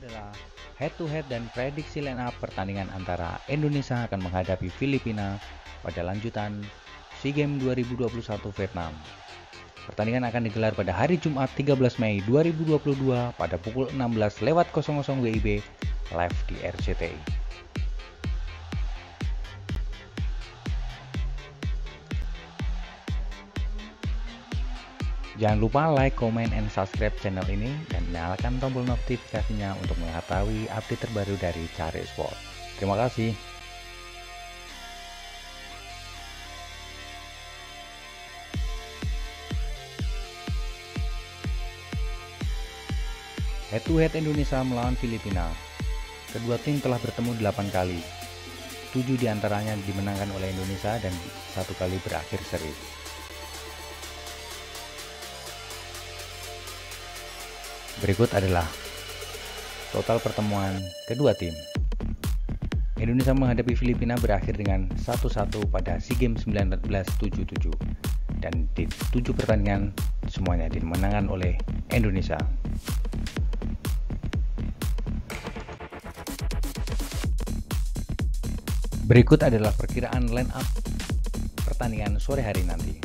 adalah head to head dan prediksi line up pertandingan antara Indonesia akan menghadapi Filipina pada lanjutan SEA Games 2021 Vietnam. Pertandingan akan digelar pada hari Jumat 13 Mei 2022 pada pukul 16.00 WIB live di RCTI. Jangan lupa like, comment, and subscribe channel ini dan nyalakan tombol notifikasinya untuk mengetahui update terbaru dari Cari Sport. Terima kasih. Head to head Indonesia melawan Filipina. Kedua tim telah bertemu 8 kali. 7 diantaranya dimenangkan oleh Indonesia dan 1 kali berakhir seri. Berikut adalah total pertemuan kedua tim. Indonesia menghadapi Filipina berakhir dengan 1-1 pada SEA Games 1977 dan di 7 pertandingan semuanya dimenangkan oleh Indonesia. Berikut adalah perkiraan line up pertandingan sore hari nanti.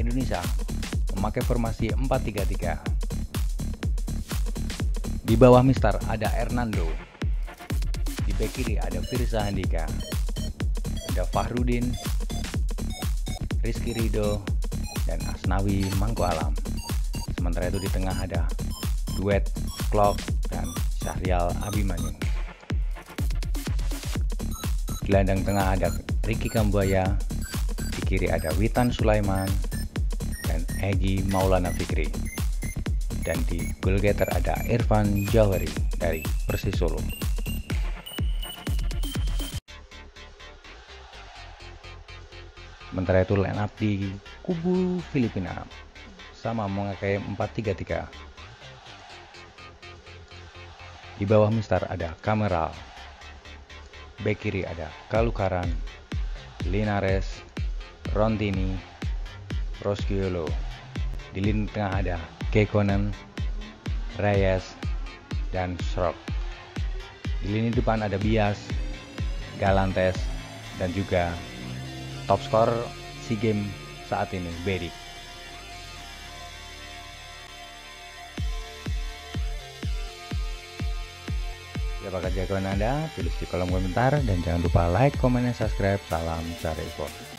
Indonesia memakai formasi 4-3-3. Di bawah mistar ada Hernando. Di bek kiri ada Firza Handika. Ada Fahrudin, Rizky Rido, dan Asnawi Mangko Alam. Sementara itu di tengah ada Duet, Klok, dan Syahrial Abimanyu. Di gelandang tengah ada Riki Kambuaya, di kiri ada Witan Sulaiman, dan Egy Maulana Fikri. Dan di goal getter ada Irfan Jawhari dari Persis Solo. Sementara itu line up di kubu Filipina sama memakai 4-3-3. Di bawah mistar ada Kameral. Bek kiri ada Kalukaran, Linares, Rontini, Rosquillo. Di lini tengah ada Keconen, Reyes, dan Schrock. Di lini depan ada Bias, Galantes, dan juga top skor SEA Games saat ini, Beric. Apa jagoan Anda? Tulis di kolom komentar dan jangan lupa like, komen, dan subscribe. Salam Cari Sport.